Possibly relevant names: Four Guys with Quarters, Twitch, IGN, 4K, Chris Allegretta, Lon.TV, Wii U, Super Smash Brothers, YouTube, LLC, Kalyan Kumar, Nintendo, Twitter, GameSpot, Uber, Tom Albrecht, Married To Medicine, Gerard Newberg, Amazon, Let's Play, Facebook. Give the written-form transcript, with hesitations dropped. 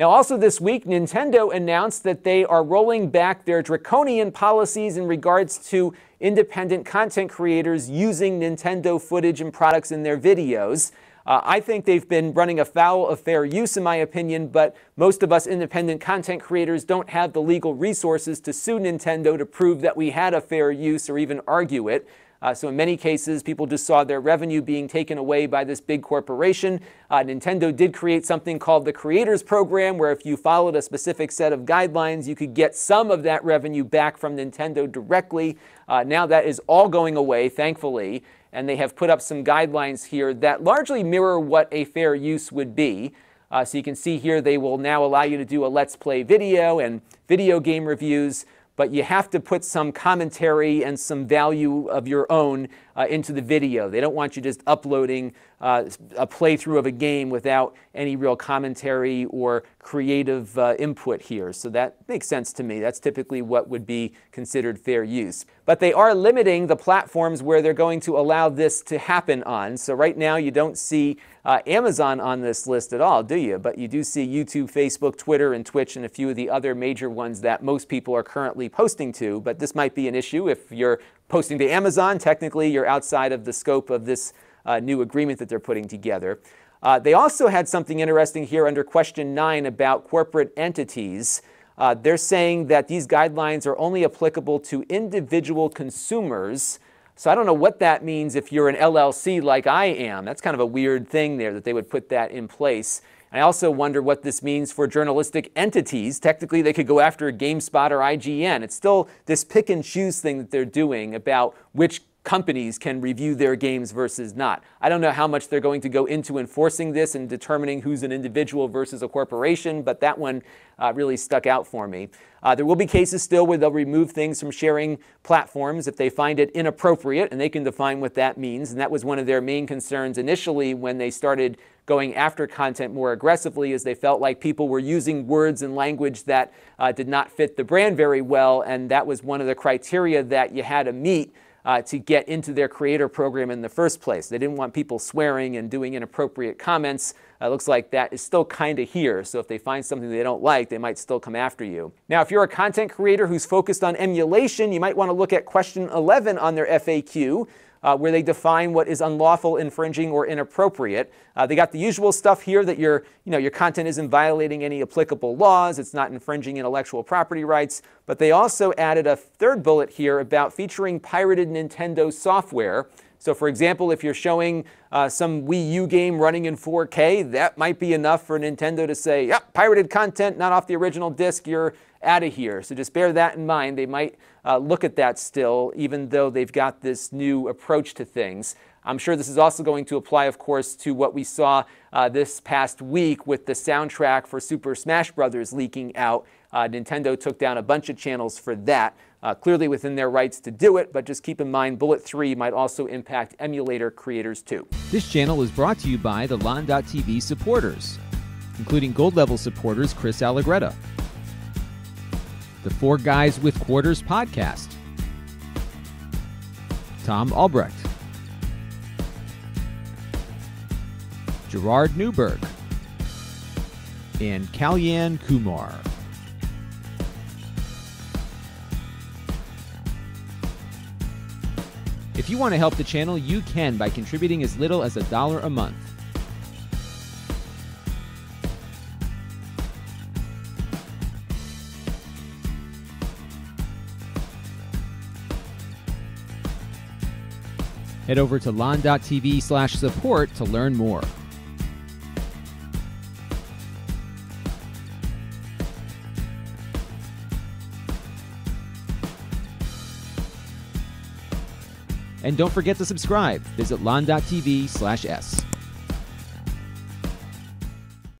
Now, also this week, Nintendo announced that they are rolling back their draconian policies in regards to independent content creators using Nintendo footage and products in their videos. I think they've been running afoul of fair use, in my opinion, but most of us independent content creators don't have the legal resources to sue Nintendo to prove that we had a fair use or even argue it. So in many cases, people just saw their revenue being taken away by this big corporation. Nintendo did create something called the Creators Program, where if you followed a specific set of guidelines, you could get some of that revenue back from Nintendo directly. Now that is all going away, thankfully, and they have put up some guidelines here that largely mirror what a fair use would be. So you can see here they will now allow you to do a Let's Play video and video game reviews, but you have to put some commentary and some value of your own into the video. They don't want you just uploading a playthrough of a game without any real commentary or creative input here. So that makes sense to me. That's typically what would be considered fair use. But they are limiting the platforms where they're going to allow this to happen on. So right now you don't see Amazon on this list at all, do you? But you do see YouTube, Facebook, Twitter, and Twitch, and a few of the other major ones that most people are currently posting to, but this might be an issue. If you're posting to Amazon, technically you're outside of the scope of this new agreement that they're putting together. They also had something interesting here under question 9 about corporate entities. They're saying that these guidelines are only applicable to individual consumers. So I don't know what that means if you're an LLC like I am. That's kind of a weird thing there that they would put that in place. I also wonder what this means for journalistic entities. Technically, they could go after GameSpot or IGN. It's still this pick and choose thing that they're doing about which companies can review their games versus not. I don't know how much they're going to go into enforcing this and determining who's an individual versus a corporation, but that one really stuck out for me. There will be cases still where they'll remove things from sharing platforms if they find it inappropriate, and they can define what that means. And that was one of their main concerns initially when they started going after content more aggressively, as they felt like people were using words and language that did not fit the brand very well, and that was one of the criteria that you had to meet to get into their creator program in the first place. They didn't want people swearing and doing inappropriate comments. Looks like that is still kind of here, so if they find something they don't like, they might still come after you. Now, if you're a content creator who's focused on emulation, you might want to look at question 11 on their FAQ, where they define what is unlawful, infringing, or inappropriate. They got the usual stuff here that your content isn't violating any applicable laws, it's not infringing intellectual property rights, but they also added a third bullet here about featuring pirated Nintendo software. So for example, if you're showing some Wii U game running in 4K, that might be enough for Nintendo to say, yep, pirated content, not off the original disc, you're out of here. So just bear that in mind. They might look at that still, even though they've got this new approach to things. I'm sure this is also going to apply, of course, to what we saw this past week with the soundtrack for Super Smash Brothers leaking out. Nintendo took down a bunch of channels for that. Clearly within their rights to do it, but just keep in mind bullet 3 might also impact emulator creators too. This channel is brought to you by the Lon.TV supporters, including gold level supporters Chris Allegretta, the Four Guys with Quarters podcast, Tom Albrecht, Gerard Newberg, and Kalyan Kumar. If you want to help the channel, you can by contributing as little as $1 a month. Head over to Lon.TV/support to learn more. And don't forget to subscribe. Visit Lon.TV/S.